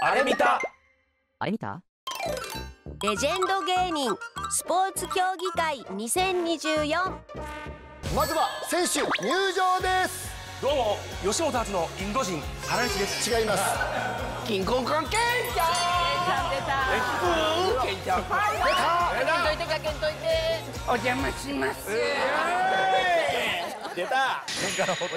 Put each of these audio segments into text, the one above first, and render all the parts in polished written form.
あれ見た、あれ見た。レジェンド芸人スポーツ競技会2024、まずは選手入場です。どうも吉本発のインド人原西です。違います。キンコンコンケンちゃん出た。ケンちゃん出た。ケンといて、ケンといて。お邪魔します。出た。ケンからほど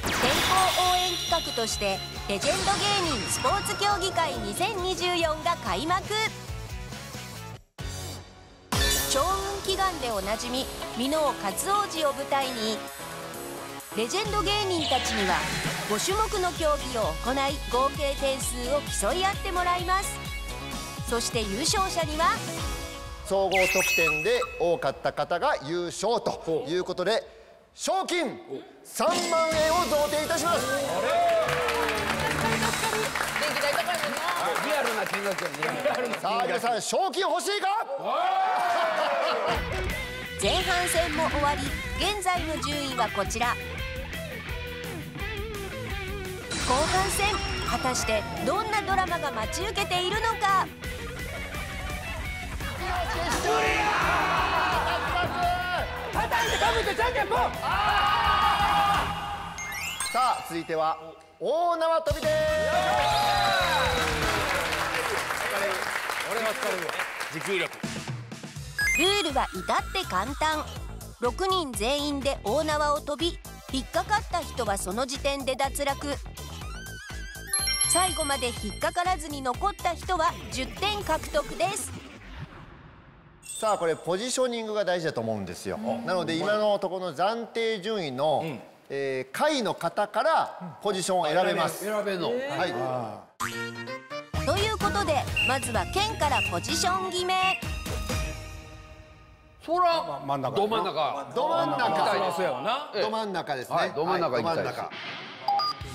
健康応援企画としてレジェンド芸人スポーツ競技会2024が開幕。長運祈願でおなじみ箕面勝王子を舞台にレジェンド芸人たちには5種目の競技を行い合計点数を競い合ってもらいます。そして優勝者には総合得点で多かった方が優勝ということで賞金3万円を贈呈いたします。リアルな金額ね。さあ皆さん賞金欲しいか。前半戦も終わり現在の順位はこちら。後半戦果たしてどんなドラマが待ち受けているのか。さあ続いては大縄跳びです。俺は疲れるわ。持久力。ルールは至って簡単。6人全員で大縄を跳び、引っかかった人はその時点で脱落。最後まで引っかからずに残った人は10点獲得です。さあこれポジショニングが大事だと思うんですよ。なので今のところの暫定順位の下位の方からポジションを選べます。選べるの、はい。ということでまずは県からポジション決め。そら真ん中、ど真ん中、ど真ん中、ど真ん中ですね。ど真ん中行きたいです。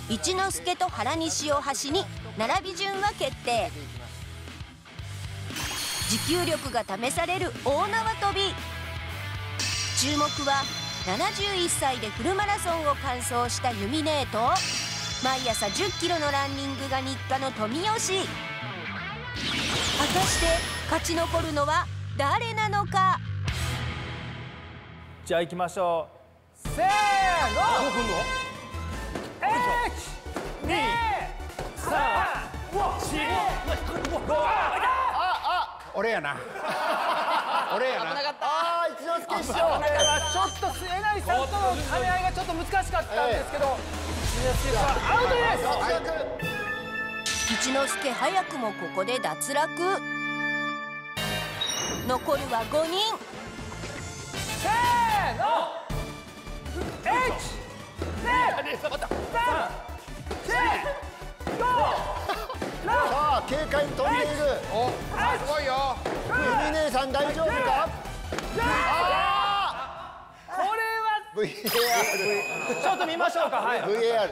一之輔と原西を端に並び順は決定。持久力が試される大縄跳び、注目は71歳でフルマラソンを完走したユミネーと毎朝10キロのランニングが日課の富吉。果たして勝ち残るのは誰なのか。じゃあ行きましょう。せーの、1、2、3、4、5。俺やな。俺やな。危なかった。ああ、一之輔師匠。ちょっとえなりさんとの兼ね合いがちょっと難しかったんですけど、アウトです。一之輔早くもここで脱落。残るは5人。せーの。さあ軽快に飛んでいる。すごいよ。ユミネさん大丈夫か。これは VAR。 ちょっと見ましょうか。はい、 VAR。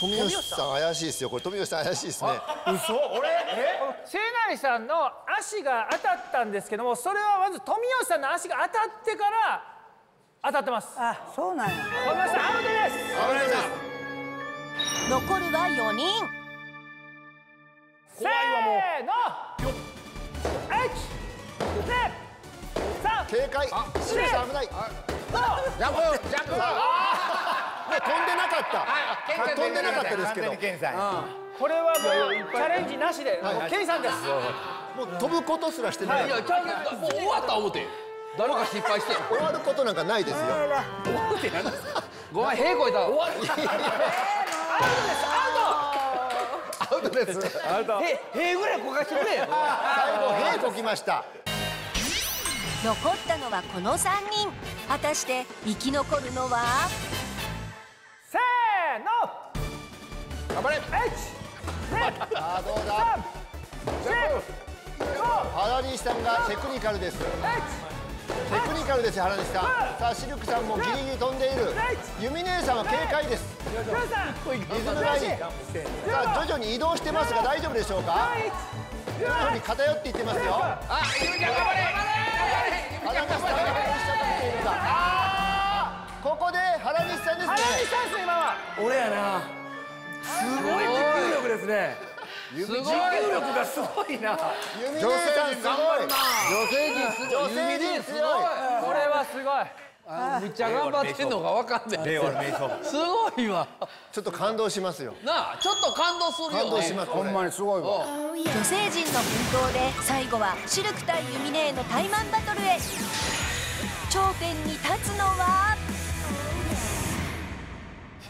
富吉さん怪しいですよ。これ富吉さん怪しいですね。嘘。俺せなりさんの足が当たったんですけども、それはまず富吉さんの足が当たってから当たってます。あ、そうなんや。わかりました。アウトです。危ないです。残るは4人。せーの、1、2、3。警戒。シュート危ない。ジャンプ、ジャンプ。飛んでなかった。飛んでなかったですけど、これはもうチャレンジなしでケンさんです。もう飛ぶことすらしてない。もう終わった思て誰か失敗して。終わることなんかないですよ。終わるって何ですか。ごめん、平行いた。終わる。アウトです。アウト。アウトです。アウト。平ぐらいこかしてくれ。最後平こきました。残ったのはこの3人。果たして生き残るのは。せーの。頑張れ。ああ、どうだ。原西さんがテクニカルです。テクニカルですよ、原西さん。さあシルクさんもギリギリ飛んでいる。ユミネさんは警戒です。リズムがいい。さあ徐々に移動してますが大丈夫でしょうか。徐々に偏っていってますよ。あ、ゆみちゃん頑張れ。あ、なんかスタミナが落ちちゃったみたいな。あ俺やな。すごい持久力ですね。持久力がすごいな。女性陣頑張るな。女性陣すごい。これはすごい。めっちゃ頑張ってんのが分かんない。すごいわ。ちょっと感動しますよなあ。ちょっと感動するよね。感動します。ほんまにすごいわ。女性陣の奮闘で最後はシルク対ユミネのタイマンバトルへ。頂点に立つのは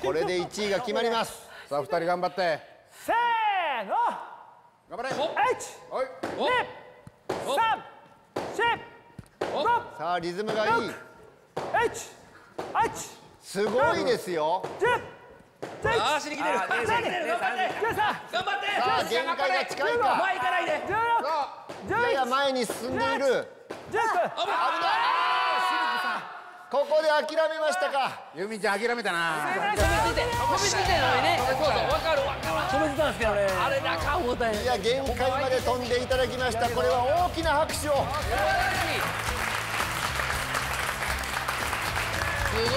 これで1位が決まります。さあ2人頑張って、せーの頑張れ。1、2、3、4、5。さあリズムがいい。すごいですよ。ああ走りきてる。頑張って。さあ限界が近いか。前行かないで。やや前に進んでいる。危ない。ここで諦めましたか。由美ちゃん諦めたな。いや限界まで飛んでいただきました。これは大きな拍手を。すごい、すごい。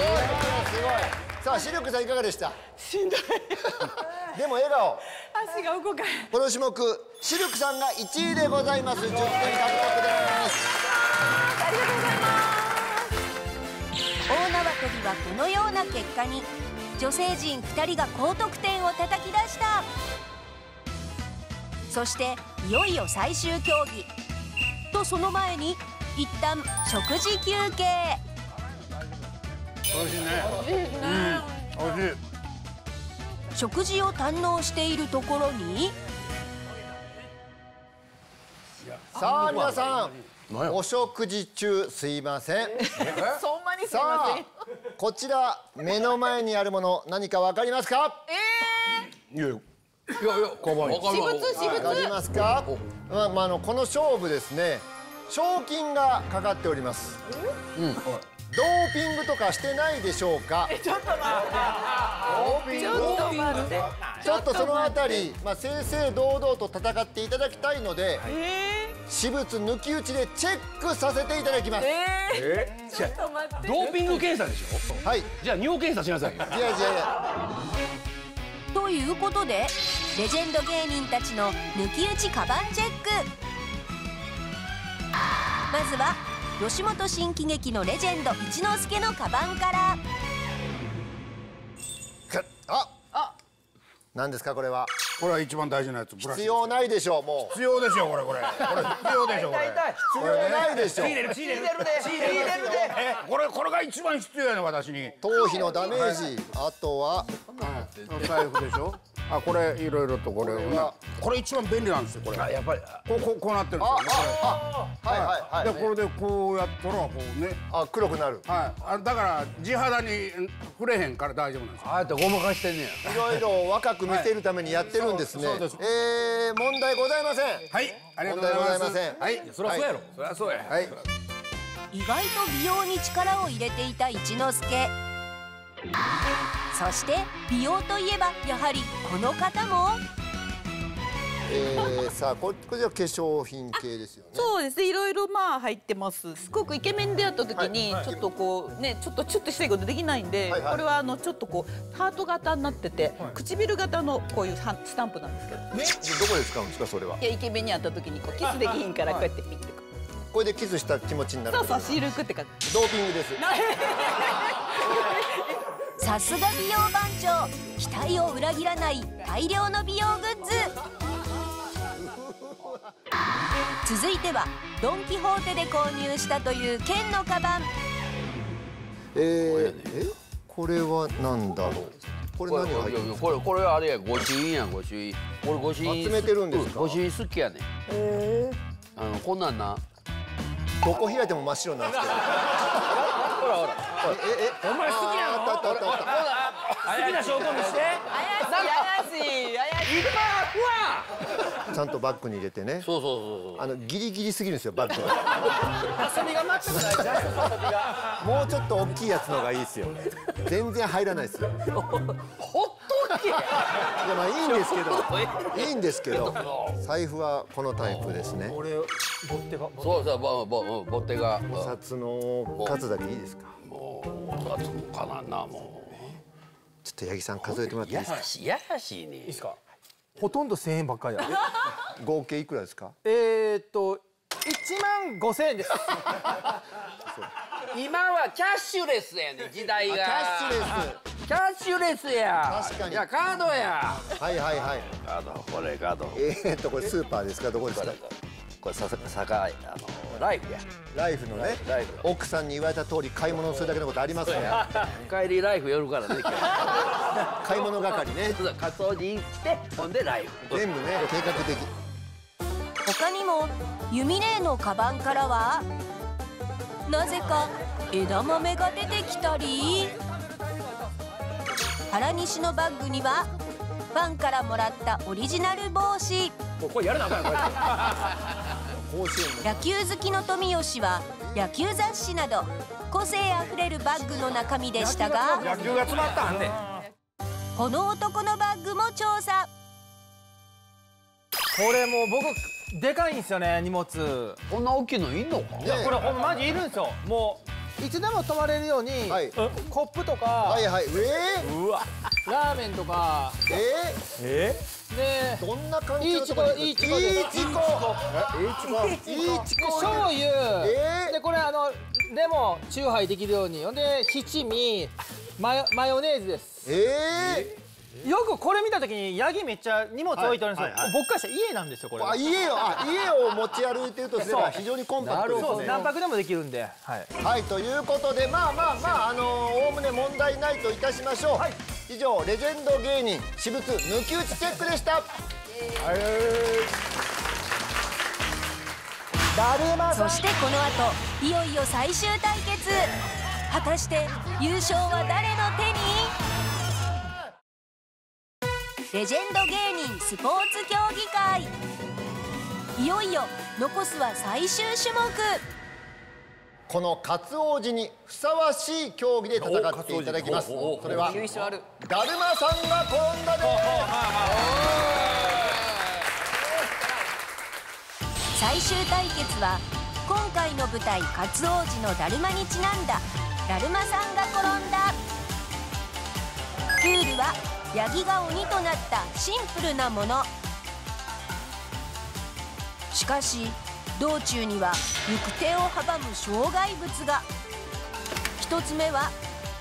さあシルクさんいかがでした？しんどい。でも笑顔。足が動かない。この種目シルクさんが1位でございます。10点獲得です。ありがとうございます。大縄跳びはこのような結果に。女性陣2人が高得点を叩き出した。そしていよいよ最終競技。とその前に一旦食事休憩。美味しいね。美味しい。食事を堪能しているところに。さあ皆さん、お食事中すいません。そんなにすいません。こちら目の前にあるもの何かわかりますか？いや、かわいい。私物。わかりますか？この勝負ですね。賞金がかかっております。ドーピングとかしてないでしょうか。ちょっと待って。ちょっとそのあたり、正々堂々と戦っていただきたいので、私物抜き打ちでチェックさせていただきます。ちょっと待って。ドーピング検査でしょ。はい。じゃあ尿検査しなさいよ。いや。ということで、レジェンド芸人たちの抜き打ちカバンチェック。まずは。吉本新喜劇のレジェンド一之輔のカバンから。何ですかこれは。これは一番大事なやつ。必要ないでしょう。もう必要でしょう。これ必要でしょう。必要ないでしょう。これが一番必要やね私に。頭皮のダメージ。あとはお財布でしょ。あこれいろいろとこれ一番便利なんですよ。これやっぱりこうなってるんですよ。はいはい。でこれでこうやったらこうね。あ黒くなる。はい。だから地肌に触れへんから大丈夫なんですよ。あえてごまかしてんねや。いろいろ若く見せるためにやってるんですね。問題ございません。はい。ありがとうございます。はい。そりゃそうやろ。そりゃそうや。はい。意外と美容に力を入れていた一之輔。そして美容といえばやはりこの方も。さあこれは化粧品系ですよね。そうですね。いろいろ入ってます。すごくイケメンであった時にちょっとこうねちょっとしたいことできないんで、これはちょっとこうハート型になってて唇型のこういうスタンプなんですけど。ね。どこで使うんですかそれは。いやイケメンにあった時にこうキスできひんからこうやってピッて。これでキスした気持ちになる。そうそうシルクって感じ。ドーピングです。さすが美容番長、期待を裏切らない大量の美容グッズ。続いてはドン・キホーテで購入したという剣のカバン。これは何だろう。これ何が入ってるんですか。これあれや御朱印やん。御朱印。これ御朱印集めてるんですか。御朱印好きやね。こんなんな。どこ開いても真っ白なんですけど。お前好きなの？好きな証拠見して。怪しい。いっぱいあくわ。ちゃんとバッグに入れてね。そう。ギリギリすぎるんですよバッグ。ハサミが待ってないじゃん。もうちょっと大きいやつのがいいですよ。全然入らないですよ。ほっとけ。いやまあいいんですけど。財布はこのタイプですね。そうボッテガ。お札の数だけいいですか。もうかなもう。ちょっと八木さん数えてもらっていいですか。やらしいね。いいですか。ほとんど1000円ばっかりだ。合計いくらですか。15000円です。今はキャッシュレスやね、時代が。キャッシュレス。キャッシュレスや。確かに。いや、カードや。はいはいはい。カード、これカード。これスーパーですか、どこですか。これライフや。ライフのね、奥さんに言われた通り買い物をするだけのことありますね。帰りライフ寄るからね。買い物係ね。カツオに来て、ほんでライフ。全部ね、計画的。他にも、ユミレイのカバンからは。なぜか、枝豆が出てきたり。原西のバッグにはファンからもらったオリジナル帽子。これやるなあかんよ、これ。野球好きの富吉は野球雑誌など個性あふれるバッグの中身でしたが、野球が詰まったんね。この男のバッグも調査。これもう僕でかいんですよね、荷物。こんな大きいのいんのか。いや、これほんまマジいるんですよ。もういつでも泊まれるようにコップとか、うわ、ラーメンとか、どんな感じのとこに。醤油で、これレモンチューハイできるように。ほんで七味、マヨネーズです。よくこれ見たときに、ヤギめっちゃ荷物置いてあるんですよ。僕からしたら家なんですよ、これ。家を持ち歩いてるとすれば非常にコンパクトですね。そう、何泊でもできるんで。はい、ということで、まあおおむね問題ないといたしましょう。以上、レジェンド芸人私物抜き打ちチェックでした。そしてこの後、いよいよ最終対決。果たして優勝は誰の手に。レジェンド芸人スポーツ競技会、いよいよ残すは最終種目。このカツオジにふさわしい競技で戦っていただきます。それはだるまさんが転んだです。最終対決は今回の舞台カツオジのだるまにちなんだだるまさんが転んだ。ルールはヤギが鬼となったシンプルなもの。しかし道中には行く手を阻む障害物が。一つ目は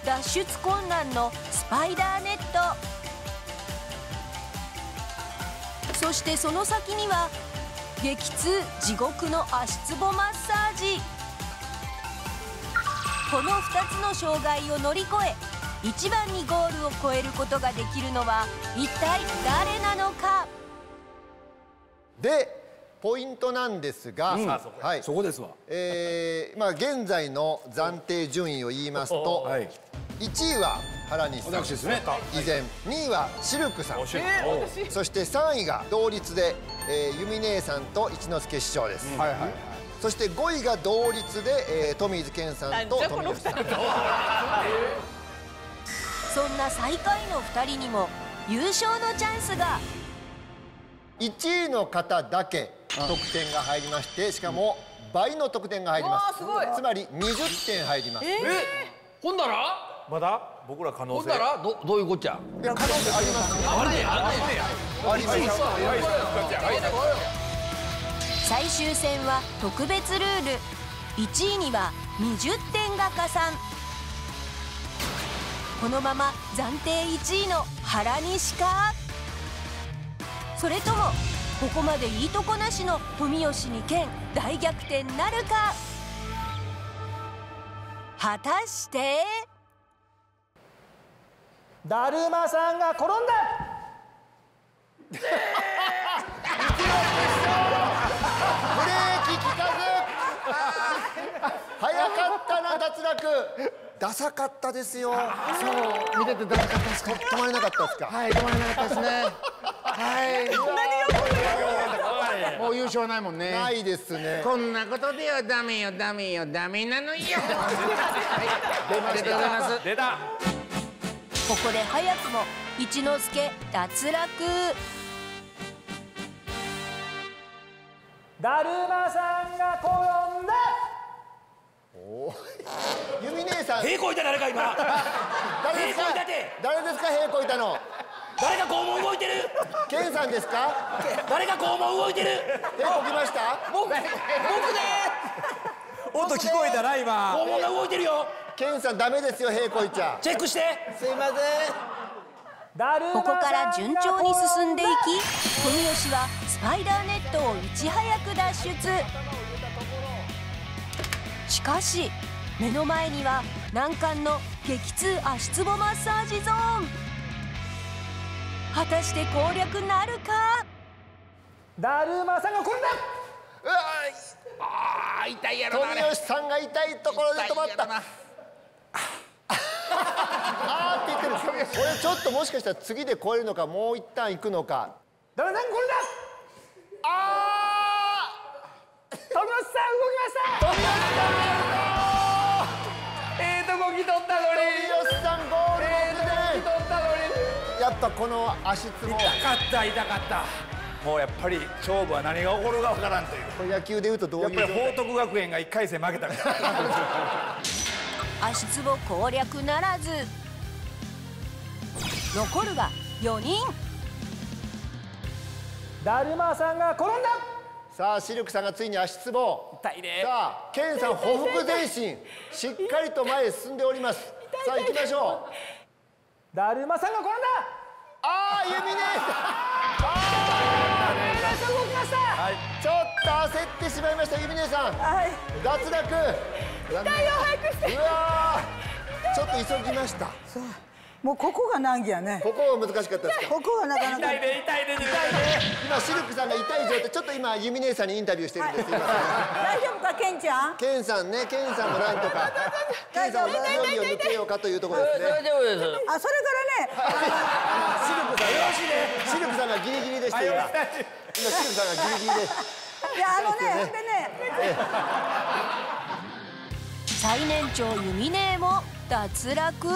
脱出困難のスパイダーネット。そしてその先には激痛地獄の足つぼマッサージ。この2つの障害を乗り越え一番にゴールを超えることができるのは一体誰なのか。でポイントなんですが、そこですわ。現在の暫定順位を言いますと、1位は原西さんですね、以前。2位はシルクさん、そして3位が同率でユミ姉さんと一之輔師匠です。そして5位が同率で富水健さんと富吉さん。そんな最下位の2人にも優勝のチャンスが。1位の方だけ得点が入りまして、しかも倍の得点が入ります。つまり20点入ります。ほんだらまだ僕ら可能性。ほんだらどういうこっちゃ。可能性あります。最終戦は特別ルール。1位には20点が加算。このまま暫定1位の原西か、それともここまでいいとこなしの富吉に剣大逆転なるか。果たしてだるまさんが転んだ。ブレーキ効かず。早かったな脱落。ダサかったですよ。そう、見ててダサかったですか。止まれなかったですか。はい、止まれなかったですね。はい。何よ。もう優勝ないもんね。ないですね。こんなことではダメよ、ダメよ、ダメなのよ。ありがとうございます。出た。ここで早くも一之輔脱落。だるまさんが転んだ。ユミ姉さん、平行いた誰か今。誰ですか、誰ですか、屁こいたの。誰が肛門動いてる。ケンさんですか。誰が肛門動いてる。屁こきました。僕です。音聞こえたな、今肛門が動いてるよ。ケンさんダメですよ、屁こいちゃ。チェックして。すいません。ここから順調に進んでいき、富吉はスパイダーネットをいち早く脱出。しかし目の前には難関の激痛足つぼマッサージゾーン。果たして攻略なるか。だるまさんがこれだ。うわあ、あ痛いやろな。富吉さんが痛いところで止まった。ああって言ってる。俺ちょっともしかしたら次で超えるのか、もう一旦行くのか。だるまさんこれだ。ああ。富吉さん動きました。富吉さん。取ったのに。富吉さんゴール目前。取ったのに。やっぱこの足つぼ痛かった、痛かった。もうやっぱり勝負は何が起こるか分からんという。これ野球でいうとどういう状態。やっぱり報徳学園が1回戦負けたみたいな。足つぼ攻略ならず、残るは4人。だるまさんが転んだ。さあシルクさんがついに足つぼ。さあ、ケンさんほふく前進、しっかりと前へ進んでおります。さあ行きましょう。だるまさんが転んだ。ああ指ね。ああ指ねさん動きました。ちょっと焦ってしまいました指ねさん。脱落。対応早くして。うわー、ちょっと急ぎました。そう、もうここが難儀やね。ここ難しかったですか。ここがなかなか痛いね、痛いね、痛いね。今シルクさんが痛い状態、ちょっと今ユミ姉さんにインタビューしてるんです。大丈夫かケンちゃん。ケンさんね、ケンさんもなんとかケンさんを何を抜けようかというところですね。大丈夫です。あ、それからねシルクさんがギリギリでした。今シルクさんがギリギリで、いや最年長ユミ姉も脱落。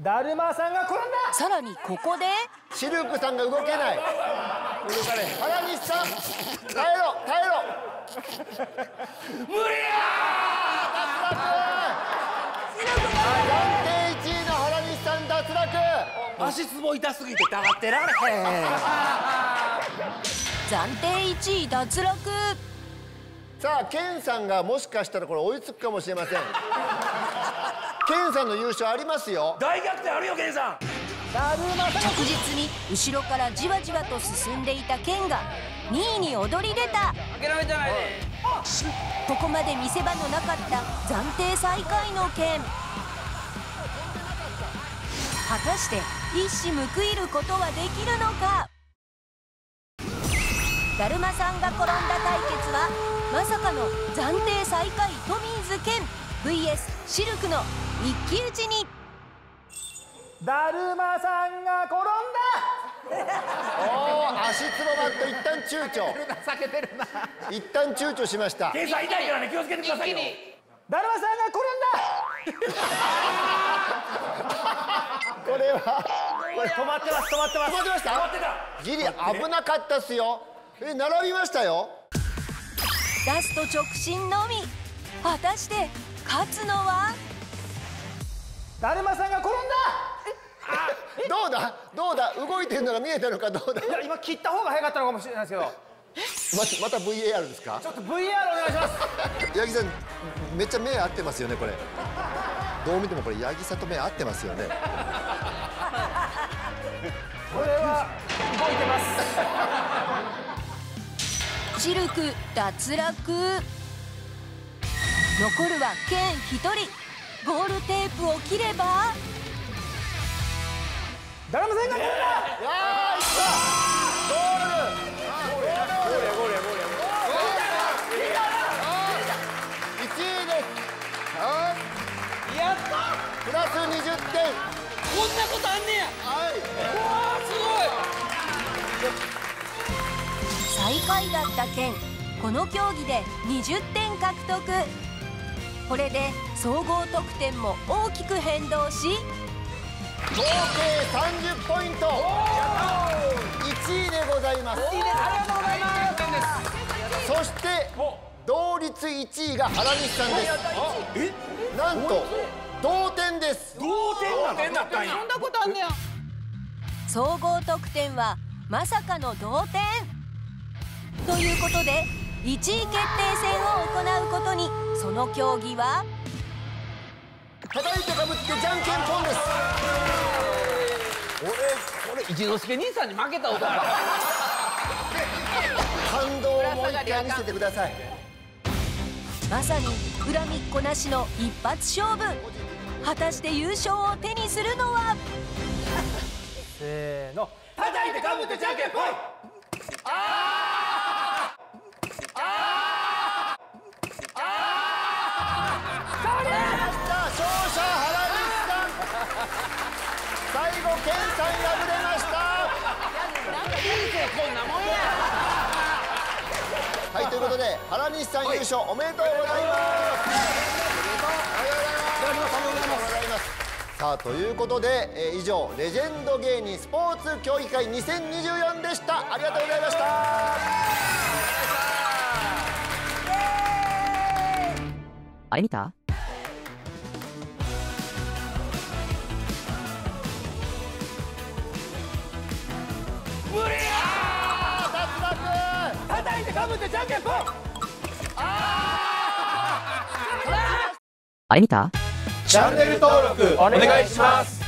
だるまさんが転んだ。さらにここでシルクさんが動けない。動かれ。原西さん耐えろ、耐えろ。無理やー。脱落。暫定1位の原西さん脱落。足つぼ痛すぎてたまってられへん。暫定1位脱落。さあケンさんがもしかしたらこれ追いつくかもしれません。ケンさんの優勝ありますよ。大逆転あるよケンさん。確実に後ろからじわじわと進んでいたケンが2位に躍り出た。諦めてないね。ここまで見せ場のなかった暫定最下位のケン。果たして一矢報いることはできるのか。だるまさんが転んだ対決はまさかの暫定最下位トミーズケンVS シルクの一騎打ちに。だるまさんが転んだ。おお、足つぼバット一旦躊躇。避けてるな。一旦躊躇しました。ケンさん痛いからね、気をつけてくださいよ。だるまさんが転んだ。これは。これ止まってます。止まってます。止まってました。止まってた。ギリ危なかったっすよ。並びましたよ。ラスト直進のみ。果たして。勝つのはだるまさんが転んだ。どうだどうだ、動いてるのが見えたのかどうだ。いや今切った方が早かったのかもしれないですけど。また VAR ですか。ちょっと VAR お願いします。八木さんめっちゃ目合ってますよね。これどう見てもこれ八木さんと目合ってますよね。これは動いてます。シルク脱落。残るはケン一人。ゴールテープを切ればだるまさんがゴールだ。いった。1位です。やった。プラス20点。こんなことあんねや。すごい。最下位だったケン、この競技で20点獲得。これで総合得点も大きく変動し合計30ポイント。1位でございます。ありがとうございます。そして同率1位が原西さんです。なんと同点です。同点だったんや。そんなことあんねや。総合得点はまさかの同点ということで、1位決定戦を行うことに。その競技は叩いてかぶってじゃんけんポンです。俺一之輔兄さんに負けた男だ。感動をもう一回見せてください。まさに恨みっこなしの一発勝負。果たして優勝を手にするのは。せーの、叩いてかぶってじゃんけんポン。最後健さん敗れました。はい、ということで原西さん優勝おめでとうございます。さあ、ということで以上レジェンド芸人スポーツ競技会2024でした。ありがとうございました。あれ見た？あれ見た？チャンネル登録お願いします。